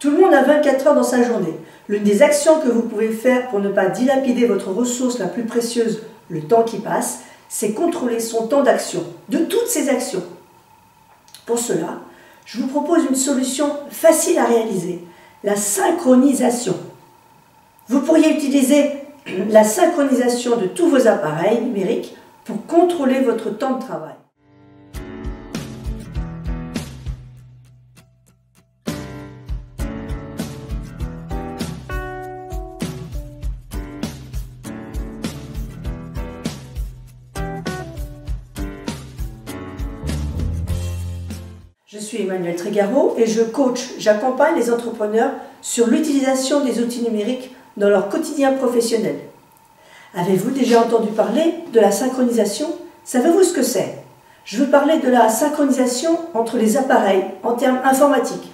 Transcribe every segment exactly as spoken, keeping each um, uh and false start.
Tout le monde a vingt-quatre heures dans sa journée. L'une des actions que vous pouvez faire pour ne pas dilapider votre ressource la plus précieuse, le temps qui passe, c'est contrôler son temps d'action, de toutes ses actions. Pour cela, je vous propose une solution facile à réaliser, la synchronisation. Vous pourriez utiliser la synchronisation de tous vos appareils numériques pour contrôler votre temps de travail. Je suis Emmanuelle Tregaro et je coach, j'accompagne les entrepreneurs sur l'utilisation des outils numériques dans leur quotidien professionnel. Avez-vous déjà entendu parler de la synchronisation? Savez-vous ce que c'est? Je veux parler de la synchronisation entre les appareils en termes informatiques.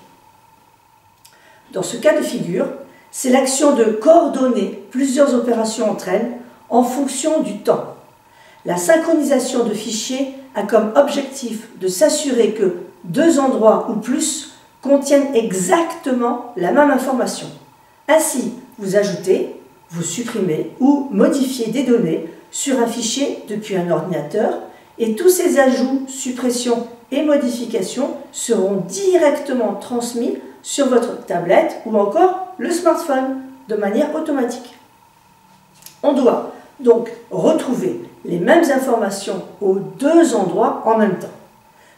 Dans ce cas de figure, c'est l'action de coordonner plusieurs opérations entre elles en fonction du temps. La synchronisation de fichiers a comme objectif de s'assurer que deux endroits ou plus contiennent exactement la même information. Ainsi, vous ajoutez, vous supprimez ou modifiez des données sur un fichier depuis un ordinateur et tous ces ajouts, suppressions et modifications seront directement transmis sur votre tablette ou encore le smartphone de manière automatique. On doit donc retrouver les mêmes informations aux deux endroits en même temps.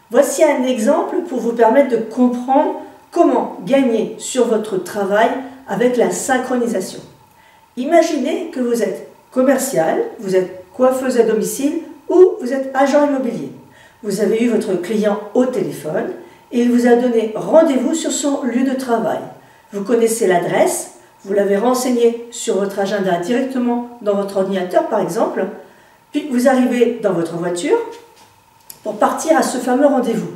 Voici un exemple pour vous permettre de comprendre comment gagner sur votre travail avec la synchronisation. Imaginez que vous êtes commercial, vous êtes coiffeuse à domicile ou vous êtes agent immobilier. Vous avez eu votre client au téléphone et il vous a donné rendez-vous sur son lieu de travail. Vous connaissez l'adresse, vous l'avez renseignée sur votre agenda directement dans votre ordinateur par exemple, puis vous arrivez dans votre voiture pour partir à ce fameux rendez-vous.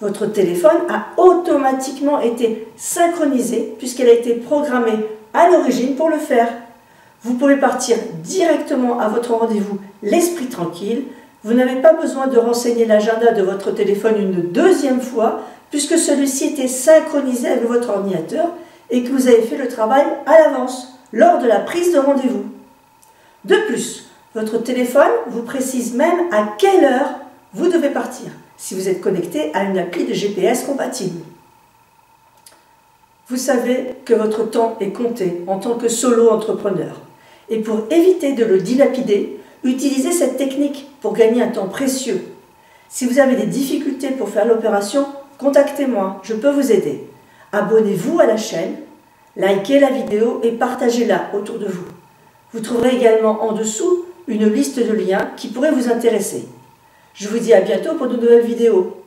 Votre téléphone a automatiquement été synchronisé puisqu'elle a été programmée à l'origine pour le faire. Vous pouvez partir directement à votre rendez-vous l'esprit tranquille. Vous n'avez pas besoin de renseigner l'agenda de votre téléphone une deuxième fois puisque celui-ci était synchronisé avec votre ordinateur et que vous avez fait le travail à l'avance lors de la prise de rendez-vous. De plus, votre téléphone vous précise même à quelle heure vous devez partir si vous êtes connecté à une appli de G P S compatible. Vous savez que votre temps est compté en tant que solo entrepreneur. Et pour éviter de le dilapider, utilisez cette technique pour gagner un temps précieux. Si vous avez des difficultés pour faire l'opération, contactez-moi, je peux vous aider. Abonnez-vous à la chaîne, likez la vidéo et partagez-la autour de vous. Vous trouverez également en dessous une liste de liens qui pourraient vous intéresser. Je vous dis à bientôt pour de nouvelles vidéos.